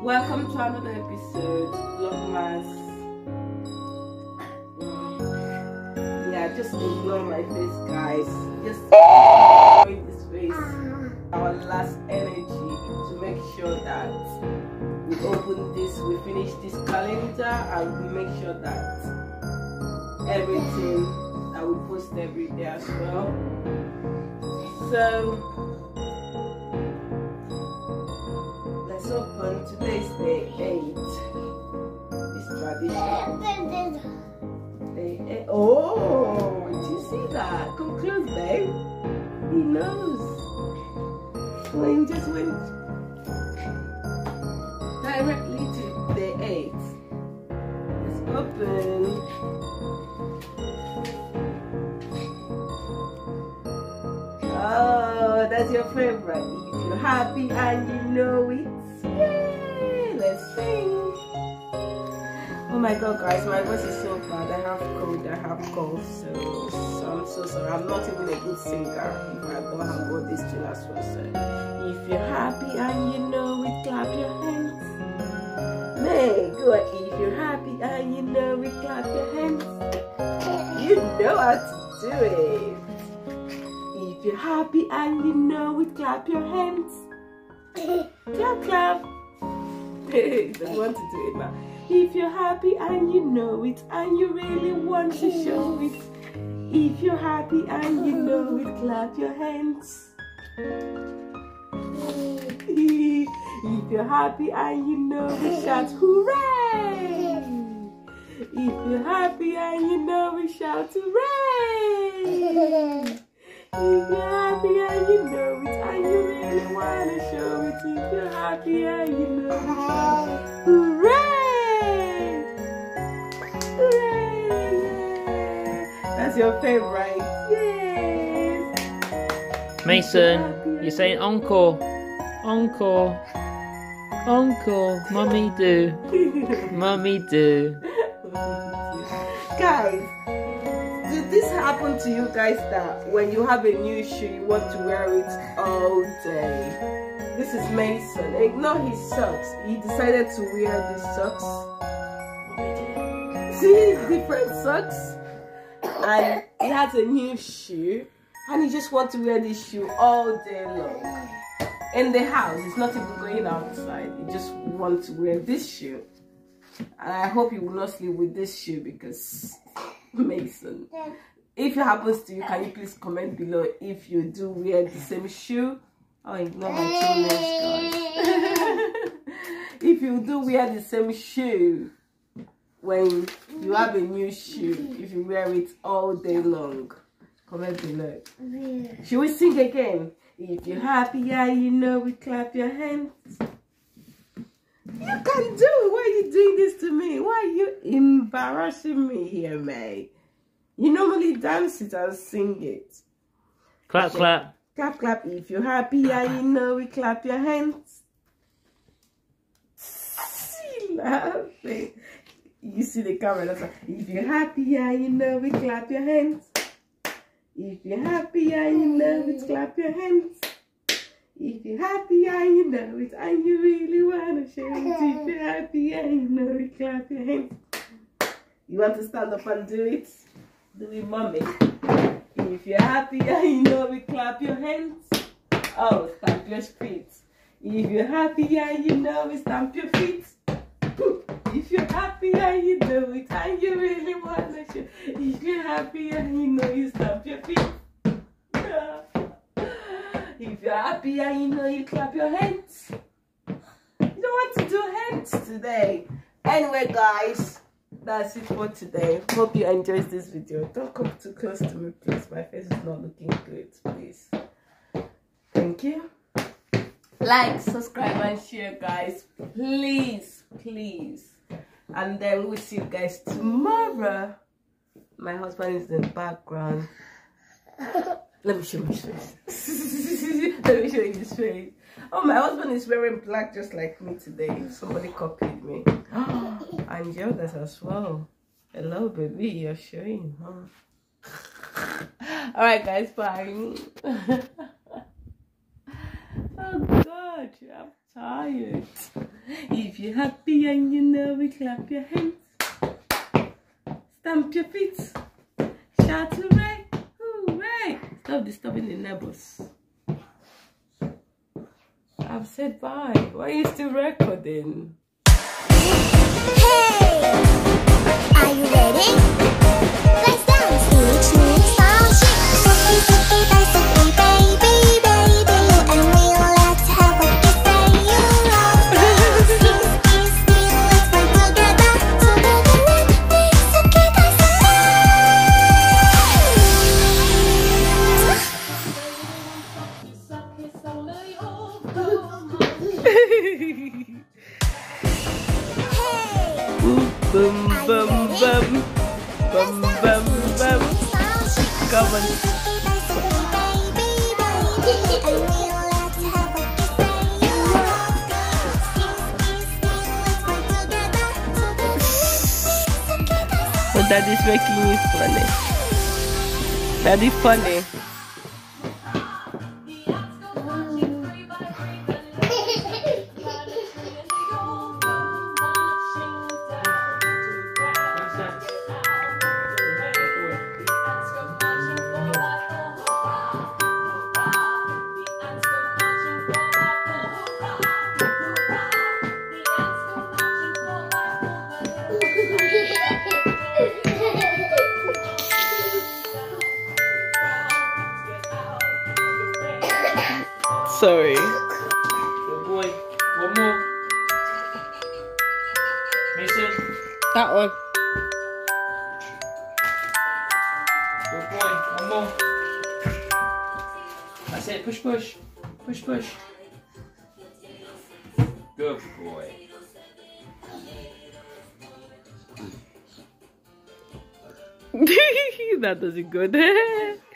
Welcome to another episode, Vlogmas. Yeah, just ignore my face, guys. Just ignore this face. Our last energy to make sure that we open this, we finish this calendar, and we make sure that everything that we post every day as well. So open. Today is day 8. It's traditional. Day 8. Oh, did you see that? Come close, babe. He knows. Well, you just went directly to day 8. It's open. Oh, that's your favorite. If you're happy and you know it. Yay! Let's sing! Oh my god, guys, my voice is so bad. I have cold, so I'm so sorry. I'm not even a good singer if I don't have all these two last words. So if you're happy and you know it, clap your hands. Hey, good. If you're happy and you know it, clap your hands. You know how to do it. If you're happy and you know it, clap your hands. Clap, clap. Hey, don't want to do it now. If you're happy and you know it, and you really want to show it. If you're happy and you know it, clap your hands. If you're happy and you know it, shout hooray! If you're happy and you know it, shout hooray! If you're happy and you know it, and you really wanna show it. If you're happy and you know it, hooray! Hooray! That's your favorite. Yes. Mason, you're saying uncle, uncle, uncle. Mommy do, mommy do. Guys, did this happen to you guys that when you have a new shoe you want to wear it all day? This is Mason. Ignore his socks. He decided to wear these socks. See, different socks. And he has a new shoe and he just wants to wear this shoe all day long. In the house, it's not even going outside. He just wants to wear this shoe. And I hope you will not sleep with this shoe because Mason. If it happens to you, can you please comment below if you do wear the same shoe? Oh, ignore my children, guys. If you do wear the same shoe when you have a new shoe, if you wear it all day long, comment below. Should we sing again? If you're happy, yeah, you know we clap your hands. You can do it. Why are you doing this to me? Why are you embarrassing me here, May? You normally dance it and sing it. Clap, so, clap. Clap, clap. If you're happy, clap, yeah, you know we clap your hands. Laughing. You see the camera. That's like, if you're happy, yeah, you know we clap your hands. If you're happy, yeah, you know we clap your hands. If you're happy and you know it, and you really want to share it. If you're happy and you know it, clap your hands. You want to stand up and do it? Do it, mommy. If you're happy and you know it, clap your hands. Oh, stamp your feet. If you're happy and you know it, stamp your feet. If you're happy and you know it, and you really want to share. If you're happy and you know you stamp your feet. If you're happy and you know you clap your hands. You don't want to do hands today. Anyway, guys, that's it for today. Hope you enjoyed this video. Don't come too close to me, please. My face is not looking good, please. Thank you. Like, subscribe, and share, guys. Please, please. And then we'll see you guys tomorrow. My husband is in the background. Let me show you his face. Let me show you his face. Oh, my husband is wearing black just like me today. Somebody copied me. And yours as well. Hello, baby. You're showing, huh? All right, guys. Bye. Oh, God. I'm tired. If you're happy and you know it, clap your hands, stamp your feet, shout hooray, hooray. Stop disturbing the neighbors. I've said bye. Why are you still recording? Hey! Are you ready? Bum bum bum bum bum bum. Come on. So daddy's making it funny. Daddy funny. Sorry. Good boy. One more. Mason. That one. Good boy. One more. That's it. Push, push. Push, push. Good boy. That doesn't go there.